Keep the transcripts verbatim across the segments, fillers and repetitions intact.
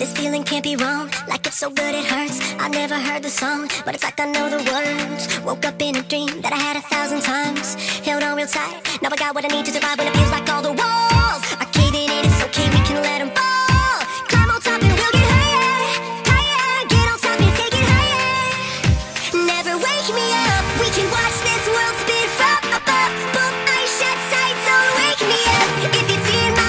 This feeling can't be wrong, like it's so good it hurts. I never heard the song, but it's like I know the words. Woke up in a dream that I had a thousand times. Held on real tight, now I got what I need to survive. When it feels like all the walls are caving in, it's okay, we can let them fall. Climb on top and we'll get higher, higher. Get on top and take it higher. Never wake me up, we can watch this world spin from above. Boom, I shut sight, don't wake me up. If it's in my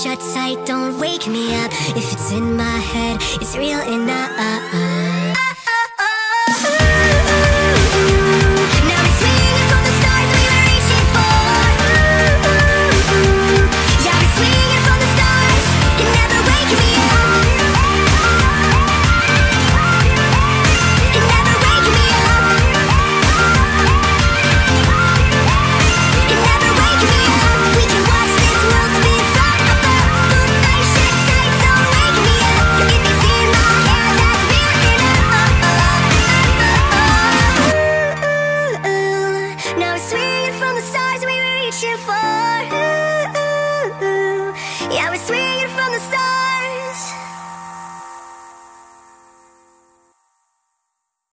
shut sight, don't wake me up. If it's in my head, it's real enough.